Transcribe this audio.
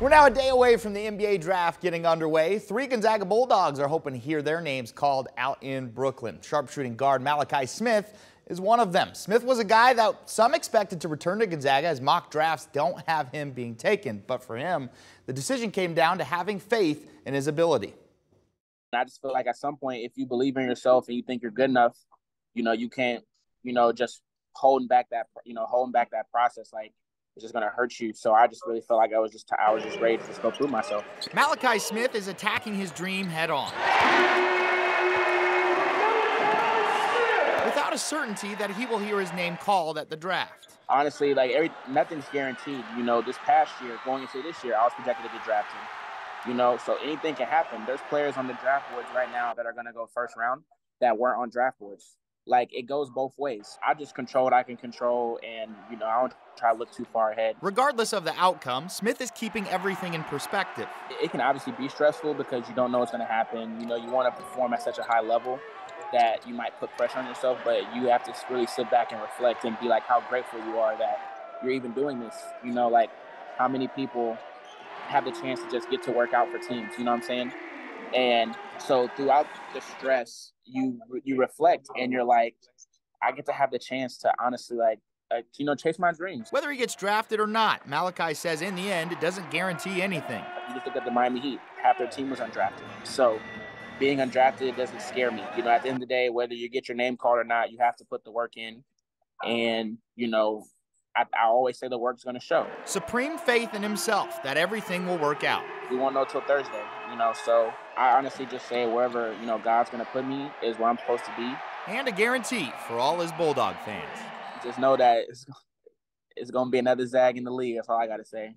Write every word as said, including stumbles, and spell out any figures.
We're now a day away from the N B A draft getting underway. Three Gonzaga Bulldogs are hoping to hear their names called out in Brooklyn. Sharpshooting guard Malachi Smith is one of them. Smith was a guy that some expected to return to Gonzaga, as mock drafts don't have him being taken. But for him, the decision came down to having faith in his ability. I just feel like at some point, if you believe in yourself and you think you're good enough, you know, you can't, you know, just holding back that, you know, holding back that process. Like, it's just going to hurt you. So I just really felt like I was just I was just ready to just go prove myself. Malachi Smith is attacking his dream head on. Without a certainty that he will hear his name called at the draft. Honestly, like every, nothing's guaranteed. You know, this past year, going into this year, I was projected to get drafted. You know, so anything can happen. There's players on the draft boards right now that are going to go first round that weren't on draft boards. Like, it goes both ways. I just control what I can control, and, you know, I don't try to look too far ahead. Regardless of the outcome, Smith is keeping everything in perspective. It can obviously be stressful because you don't know what's going to happen. You know, you want to perform at such a high level that you might put pressure on yourself, but you have to really sit back and reflect and be like how grateful you are that you're even doing this. You know, like, how many people have the chance to just get to work out for teams, you know what I'm saying? And so throughout the stress, you you reflect and you're like, I get to have the chance to honestly, like, uh, you know, chase my dreams. Whether he gets drafted or not, Malachi says in the end, it doesn't guarantee anything. You just look at the Miami Heat, half their team was undrafted. So being undrafted doesn't scare me. You know, at the end of the day, whether you get your name called or not, you have to put the work in. And, you know, I, I always say the work's going to show. Supreme faith in himself that everything will work out. We won't know till Thursday, you know, so I honestly just say wherever, you know, God's going to put me is where I'm supposed to be. And a guarantee for all his Bulldog fans. Just know that it's, it's going to be another Zag in the league. That's all I got to say.